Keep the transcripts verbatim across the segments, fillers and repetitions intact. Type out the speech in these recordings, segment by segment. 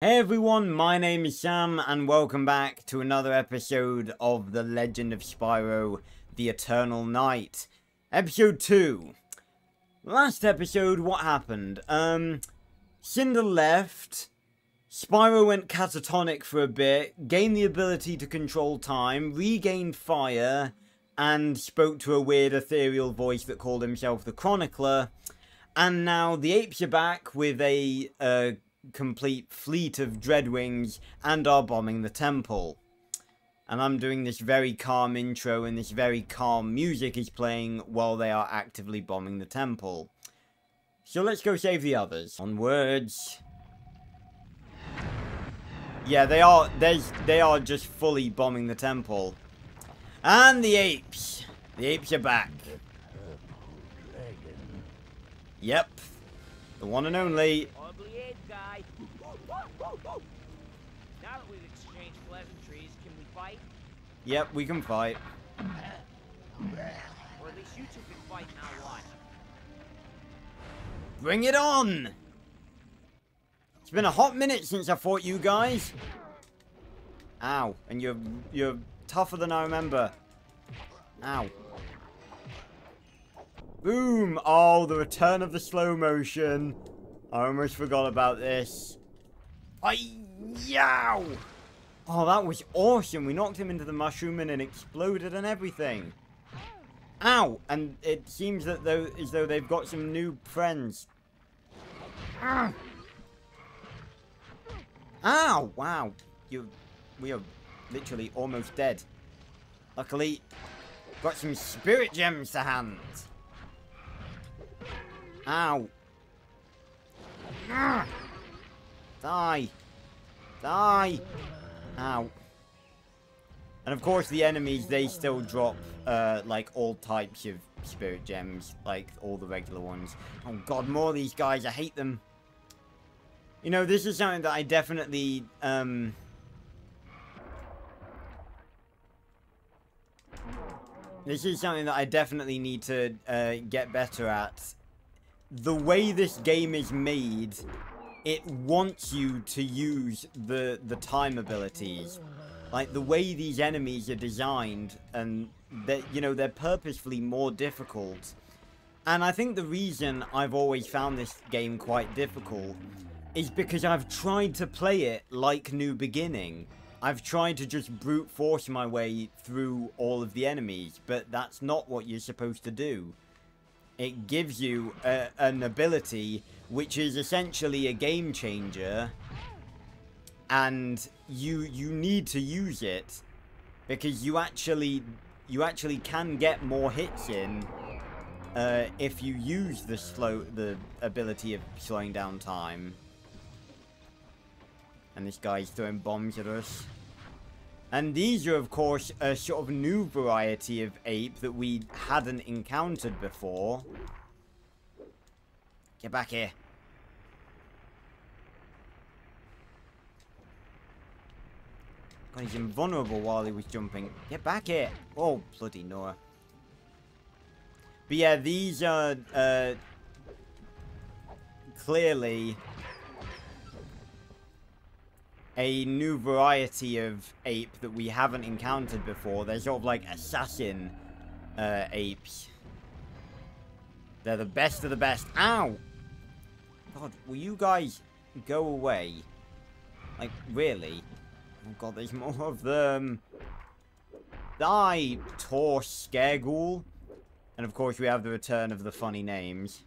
Hey everyone, my name is Sam and welcome back to another episode of The Legend of Spyro, The Eternal Night. Episode two. Last episode, what happened? Um, Cynder left, Spyro went catatonic for a bit, gained the ability to control time, regained fire, and spoke to a weird ethereal voice that called himself the Chronicler. And now the apes are back with a... Uh, complete fleet of Dreadwings and are bombing the temple. And I'm doing this very calm intro and this very calm music is playing while they are actively bombing the temple. So let's go save the others. Onwards. Yeah, they are, they are just fully bombing the temple. And the apes. The apes are back. Yep. The one and only... Guy. Now that we've exchanged pleasantries, can we fight? Yep, we can fight. Or at least you two can fight and I'll watch. Bring it on! It's been a hot minute since I fought you guys. Ow, and you're you're tougher than I remember. Ow. Boom! Oh, the return of the slow motion. I almost forgot about this. I yow! Oh, that was awesome. We knocked him into the mushroom and it exploded and everything. Ow! And it seems that though as though they've got some new friends. Ow! Ow! Wow! You, we are literally almost dead. Luckily, got some spirit gems to hand. Ow! Ah! Die! Die! Ow. And of course the enemies, they still drop, uh, like, all types of spirit gems. Like, all the regular ones. Oh god, more of these guys, I hate them. You know, this is something that I definitely, um... This is something that I definitely need to, uh, get better at. The way this game is made, it wants you to use the the time abilities. Like, the way these enemies are designed, and, that you know, they're purposefully more difficult. And I think the reason I've always found this game quite difficult is because I've tried to play it like New Beginning. I've tried to just brute force my way through all of the enemies, but that's not what you're supposed to do. It gives you a, an ability which is essentially a game changer, and you you need to use it because you actually you actually can get more hits in uh, if you use the slow the ability of slowing down time. And this guy's throwing bombs at us. And these are, of course, a sort of new variety of ape that we hadn't encountered before. Get back here. God, he's invulnerable while he was jumping. Get back here. Oh, bloody Nora. But yeah, these are, uh, clearly... a new variety of ape that we haven't encountered before. They're sort of like assassin uh, apes. They're the best of the best. Ow! God, will you guys go away? Like, really? Oh god, there's more of them. Die, Torscaregul. And of course we have the return of the funny names.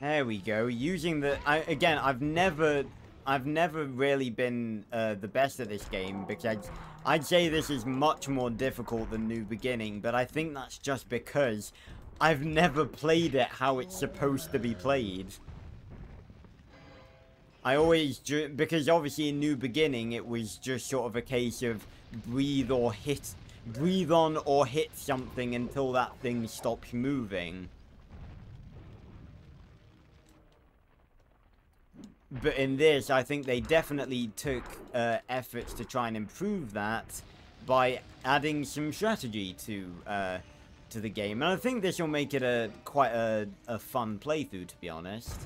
There we go. Using the I, again, I've never, I've never really been uh, the best at this game because I'd, I'd say this is much more difficult than New Beginning, but I think that's just because I've never played it how it's supposed to be played. I always ju because obviously in New Beginning it was just sort of a case of breathe or hit, breathe on or hit something until that thing stops moving. But in this, I think they definitely took uh, efforts to try and improve that by adding some strategy to uh, to the game. And I think this will make it a quite a, a fun playthrough, to be honest.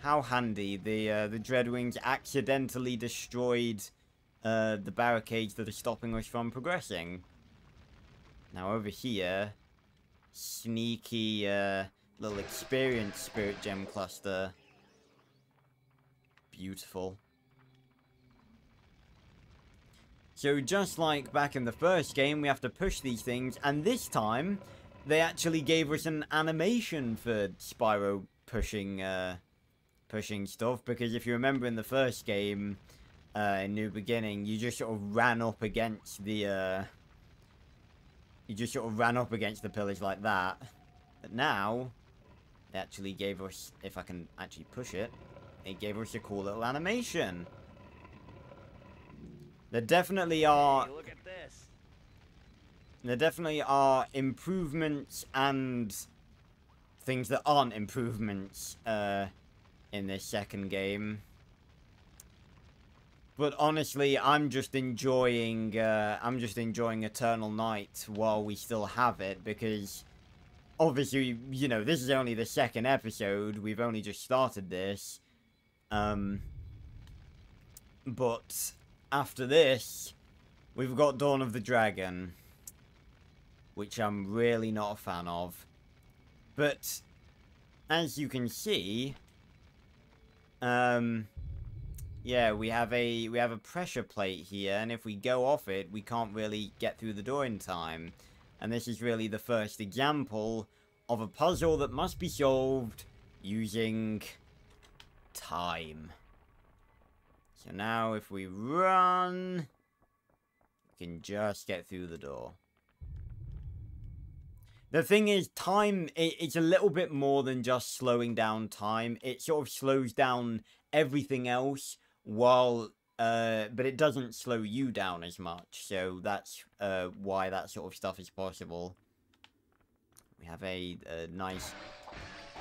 How handy. The, uh, the Dreadwings accidentally destroyed uh, the barricades that are stopping us from progressing. Now over here, sneaky uh, little experience spirit gem cluster. Beautiful. So just like back in the first game, we have to push these things, and this time they actually gave us an animation for Spyro pushing uh, pushing stuff, because if you remember in the first game, uh, in New Beginning, you just sort of ran up against the uh, you just sort of ran up against the pillars like that. But now, they actually gave us, if I can actually push it, it gave us a cool little animation. There definitely are... Hey, look at this. There definitely are improvements and things that aren't improvements uh, in this second game. But honestly, I'm just enjoying. Uh, I'm just enjoying Eternal Night while we still have it, because obviously, you know, this is only the second episode. We've only just started this. Um, but after this, we've got Dawn of the Dragon, which I'm really not a fan of. But as you can see, um, yeah, we have a we have a pressure plate here, and if we go off it, we can't really get through the door in time. And this is really the first example of a puzzle that must be solved using time. So now if we run, we can just get through the door. The thing is, time, it, it's a little bit more than just slowing down time. It sort of slows down everything else while uh but it doesn't slow you down as much, so that's uh why that sort of stuff is possible. We have a, a nice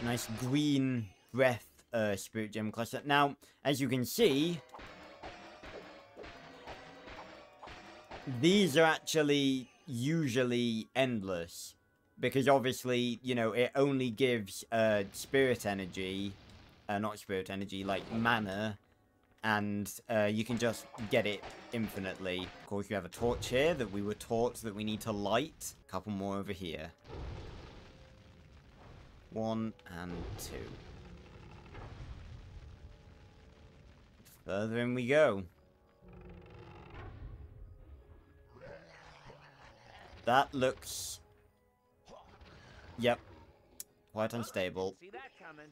nice green breath Uh, spirit gem cluster. Now, as you can see, these are actually usually endless, because obviously, you know, it only gives uh, spirit energy, uh, not spirit energy, like mana, and uh, you can just get it infinitely. Of course, you have a torch here that we were taught that we need to light. A couple more over here. One and two. Further in we go. That looks... Yep. Quite unstable. See that coming.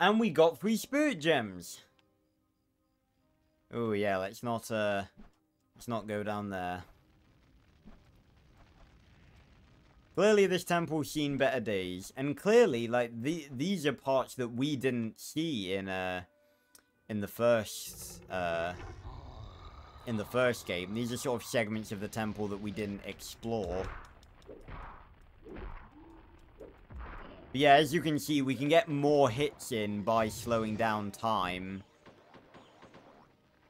And we got three spirit gems. Oh yeah, let's not uh let's not go down there. Clearly this temple's seen better days. And clearly, like, the these are parts that we didn't see in uh In the first, uh, in the first game. These are sort of segments of the temple that we didn't explore. But yeah, as you can see, we can get more hits in by slowing down time.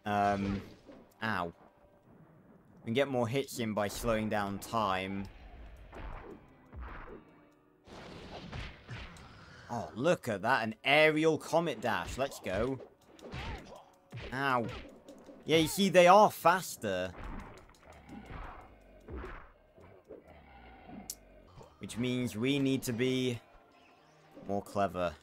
Um, ow. We can get more hits in by slowing down time. Oh, look at that, an aerial comet dash. Let's go. Ow. Yeah, you see, they are faster. Which means we need to be more clever. I'm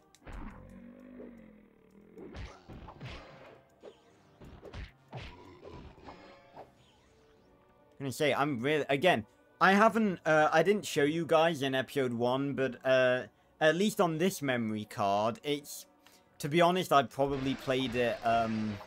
gonna say, I'm really... Again, I haven't... Uh, I didn't show you guys in episode one, but uh, at least on this memory card, it's... To be honest, I probably played it, um...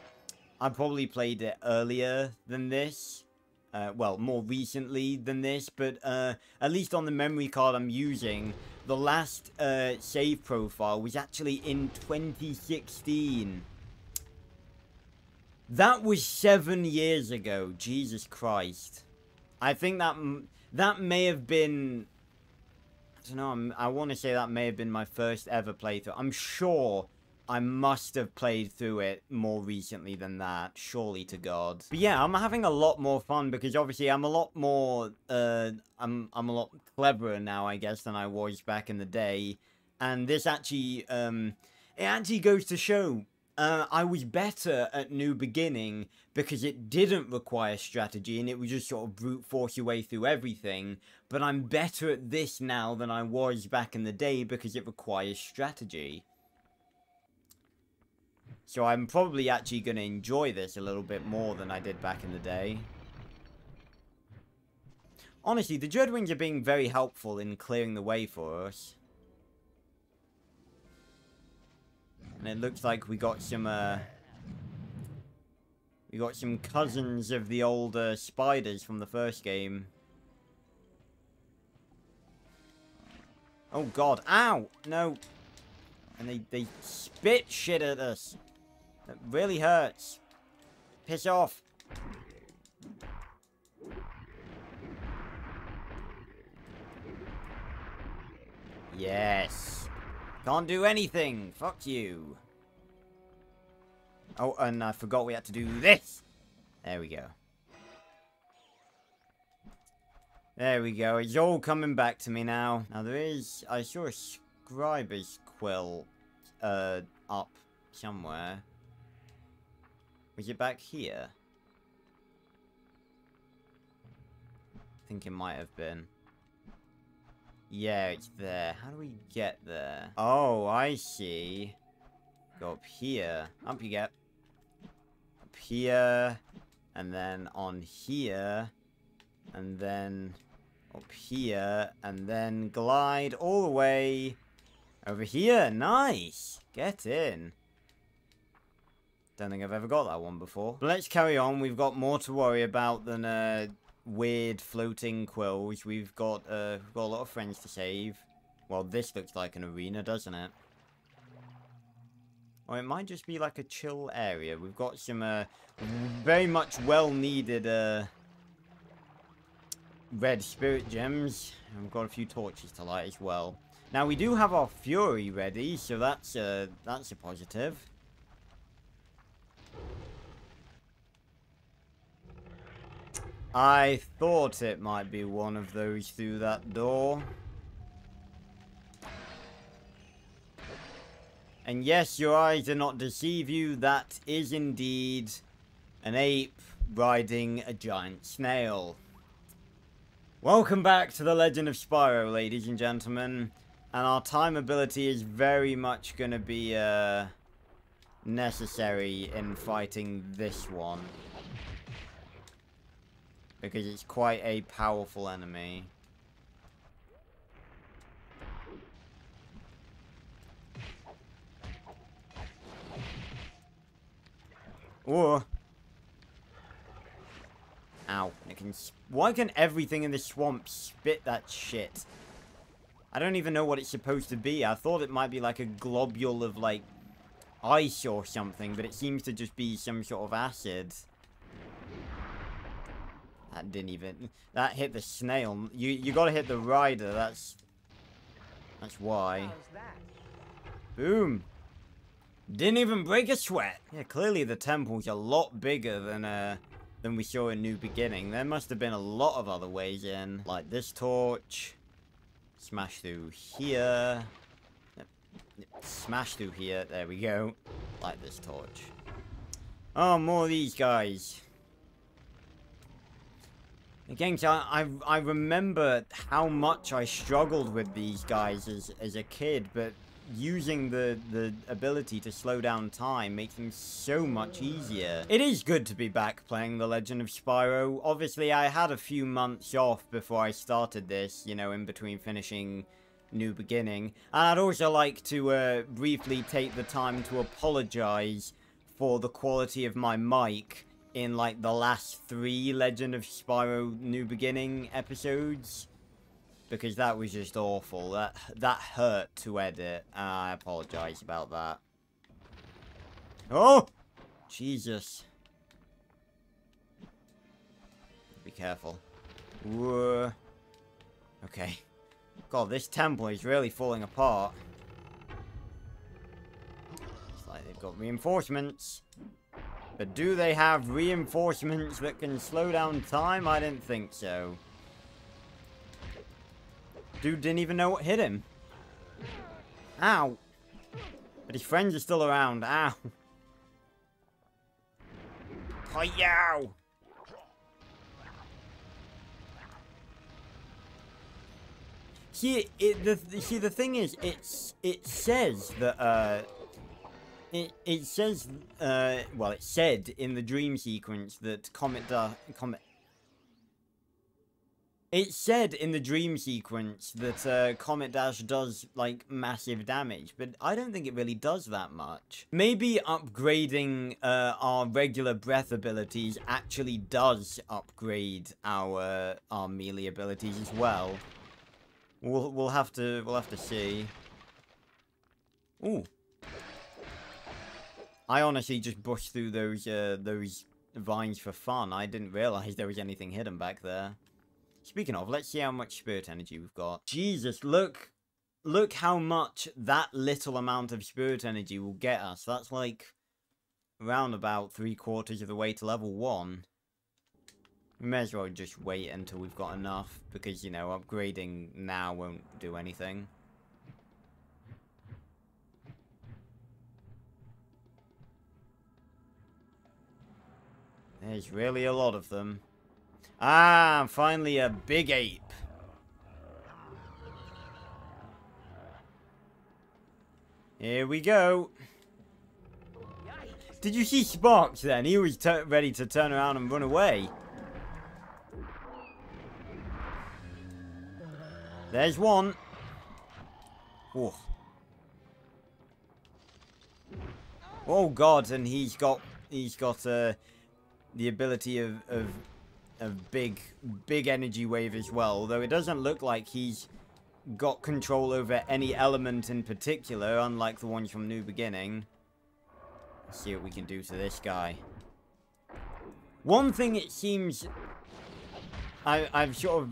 I probably played it earlier than this. Uh, well, more recently than this, but, uh... At least on the memory card I'm using, the last, uh, save profile was actually in twenty sixteen. That was seven years ago. Jesus Christ. I think that... M that may have been... I don't know, I'm, I want to say that may have been my first ever playthrough. I'm sure... I must have played through it more recently than that, surely to God. But yeah, I'm having a lot more fun because obviously I'm a lot more, uh, I'm, I'm a lot cleverer now, I guess, than I was back in the day. And this actually, um, it actually goes to show, uh, I was better at New Beginning because it didn't require strategy and it was just sort of brute force your way through everything. But I'm better at this now than I was back in the day because it requires strategy. So I'm probably actually going to enjoy this a little bit more than I did back in the day. Honestly, the Dreadwings are being very helpful in clearing the way for us. And it looks like we got some, uh... we got some cousins of the older spiders from the first game. Oh god, ow! No! And they, they spit shit at us. It really hurts. Piss off. Yes. Can't do anything. Fuck you. Oh, and I forgot we had to do this. There we go. There we go. It's all coming back to me now. Now there is... I saw a scriber's quill uh, up. Somewhere. Was it back here? I think it might have been. Yeah, it's there. How do we get there? Oh, I see. Go up here. Up you get. Up here. And then on here. And then up here. And then glide all the way over here. Nice. Get in. Don't think I've ever got that one before. But let's carry on. We've got more to worry about than uh, weird floating quills. We've got, uh, we've got a lot of friends to save. Well, this looks like an arena, doesn't it? Or it might just be like a chill area. We've got some uh, very much well-needed uh, red spirit gems. And we've got a few torches to light as well. Now, we do have our fury ready, so that's, uh, that's a positive. I thought it might be one of those through that door. And yes, your eyes do not deceive you. That is indeed an ape riding a giant snail. Welcome back to The Legend of Spyro, ladies and gentlemen. And our time ability is very much going to be uh, necessary in fighting this one. Because it's quite a powerful enemy. Or, ow! It can. Why can everything in the swamp spit that shit? I don't even know what it's supposed to be. I thought it might be like a globule of like ice or something, but it seems to just be some sort of acid. That didn't even... That hit the snail. You you gotta hit the rider. That's... That's why. Boom. Didn't even break a sweat. Yeah, clearly the temple's a lot bigger than uh, than we saw in New Beginning. There must have been a lot of other ways in. Like this torch. Smash through here. Smash through here. There we go. Light this torch. Oh, more of these guys. Again, I, I I remember how much I struggled with these guys as, as a kid, but using the, the ability to slow down time makes them so much easier. It is good to be back playing The Legend of Spyro. Obviously, I had a few months off before I started this, you know, in between finishing New Beginning. And I'd also like to uh, briefly take the time to apologize for the quality of my mic in, like, the last three Legend of Spyro New Beginning episodes. Because that was just awful. That that hurt to edit. And I apologize about that. Oh! Jesus. Be careful. Whoa. Okay. God, this temple is really falling apart. got reinforcements. But do they have reinforcements that can slow down time? I didn't think so. Dude didn't even know what hit him. Ow. But his friends are still around. Ow. Hi-yow. See, it, the, see, the thing is, it's, it says that, uh, it, it says, uh, well, it said in the dream sequence that Comet Dash, Comet, it said in the dream sequence that, uh, Comet Dash does, like, massive damage, but I don't think it really does that much. Maybe upgrading, uh, our regular breath abilities actually does upgrade our, our melee abilities as well. We'll we'll have to we'll have to see. Ooh, I honestly just brushed through those uh, those vines for fun. I didn't realize there was anything hidden back there. Speaking of, let's see how much spirit energy we've got. Jesus, look, look how much that little amount of spirit energy will get us. That's like around about three quarters of the way to level one. We may as well just wait until we've got enough, because, you know, upgrading now won't do anything. There's really a lot of them. Ah, finally a big ape. Here we go. Did you see Sparks then? He was ready to turn around and run away. There's one. Oh. Oh God! And he's got he's got uh, the ability of of of big big energy wave as well. Although it doesn't look like he's got control over any element in particular, unlike the ones from New Beginning. Let's see what we can do to this guy. One thing it seems I I've sort of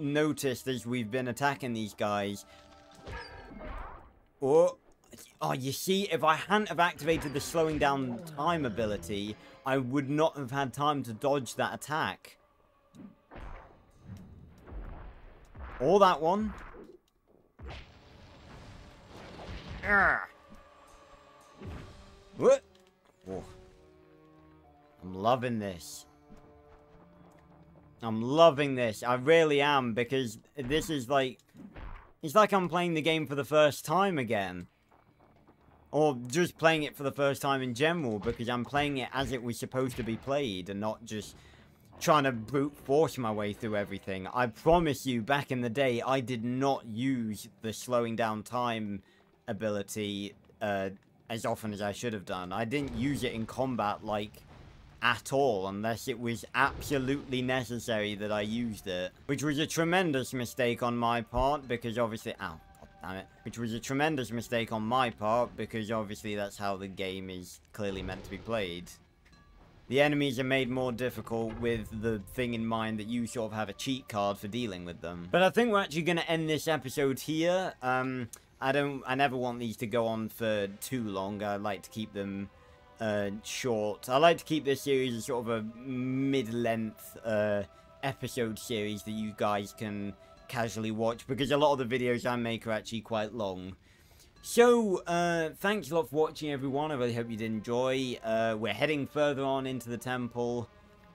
noticed as we've been attacking these guys. Oh, oh, you see, if I hadn't have activated the slowing down time ability, I would not have had time to dodge that attack. Or that one. What? Oh. I'm loving this. I'm loving this. I really am, because this is like... It's like I'm playing the game for the first time again. Or just playing it for the first time in general, because I'm playing it as it was supposed to be played, and not just trying to brute force my way through everything. I promise you, back in the day, I did not use the slowing down time ability uh, as often as I should have done. I didn't use it in combat, like... at all, unless it was absolutely necessary that I used it. Which was a tremendous mistake on my part, because obviously... Ow, God damn it. Which was a tremendous mistake on my part, because obviously that's how the game is clearly meant to be played. The enemies are made more difficult with the thing in mind that you sort of have a cheat card for dealing with them. But I think we're actually going to end this episode here. Um, I don't... I never want these to go on for too long. I like to keep them... Uh, short. I like to keep this series as sort of a mid-length uh, episode series that you guys can casually watch, because a lot of the videos I make are actually quite long. So, uh, thanks a lot for watching, everyone. I really hope you did enjoy. Uh, we're heading further on into the temple,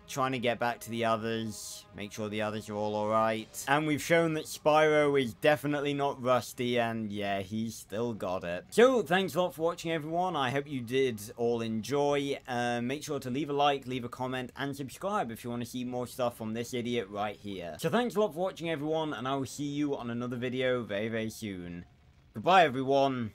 trying to get back to the others, make sure the others are all alright. And we've shown that Spyro is definitely not rusty, and yeah, he's still got it. So, thanks a lot for watching, everyone. I hope you did all enjoy. Uh, make sure to leave a like, leave a comment, and subscribe if you want to see more stuff from this idiot right here. So, thanks a lot for watching, everyone, and I will see you on another video very, very soon. Goodbye, everyone.